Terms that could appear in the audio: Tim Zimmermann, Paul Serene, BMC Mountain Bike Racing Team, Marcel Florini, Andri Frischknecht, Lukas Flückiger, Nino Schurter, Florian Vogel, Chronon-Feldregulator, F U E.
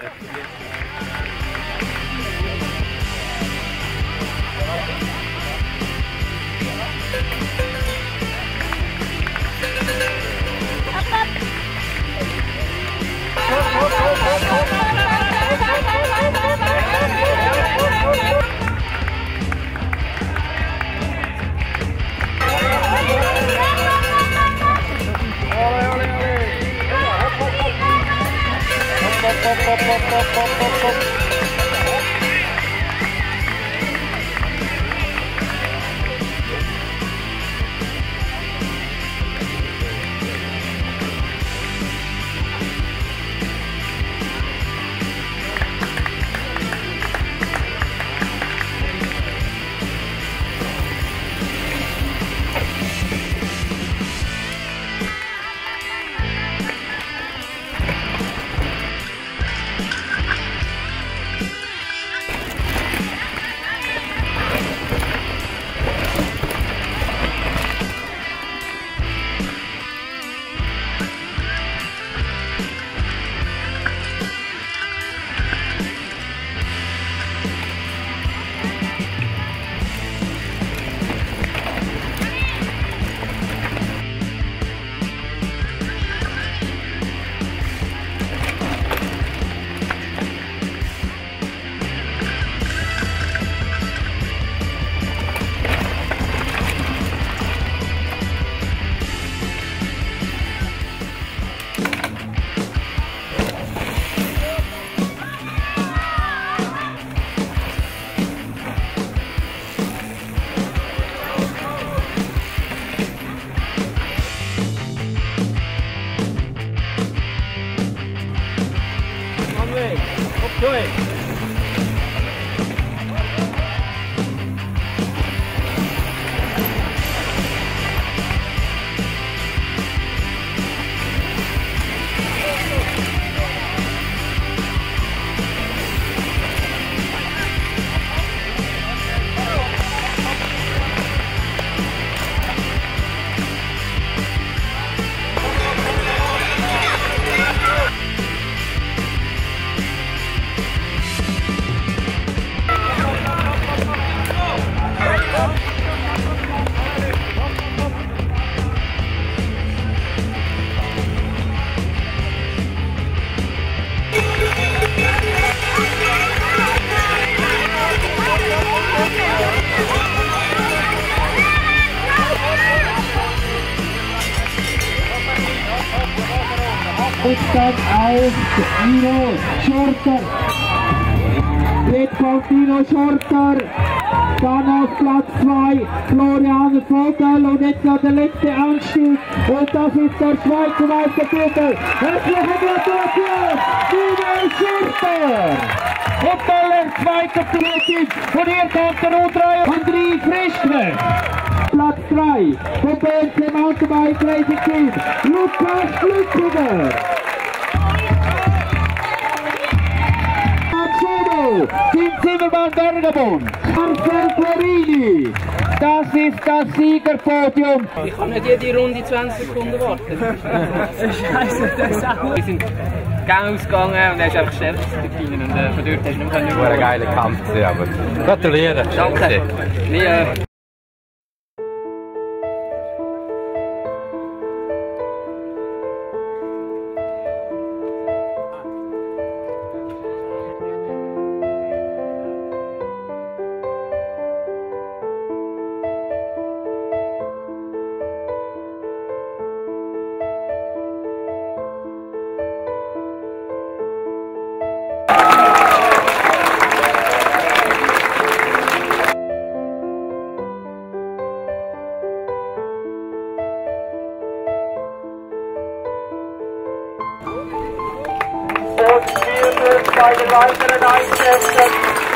Auf Nino Schurter. Drittpunkt Nino Schurter. Dann auf Platz 2 Florian Vogel und jetzt noch der letzte Anstieg. Und das ist der Schweizer Meistertitel. Herzlichen Glückwunsch, Nino Schurter. Und weil er Zweiter zurück ist, von hier kommt der U3 Andri Frischknecht. Platz 3 vom BMC Mountain Bike Racing Team, Lukas Flückiger. Tim Zimmermann Bergabon, Marcel Florini, das ist das Siegerpodium. Ich kann nicht jede Runde 20 Sekunden warten. Scheiße, das ist auch. Wir sind gerne ausgegangen und er ist einfach stärker zu und von dort hast du nicht mehr. Das war ein geiler Kampf, aber gratuliere. Danke. Wir bei den weiteren Einsätzen.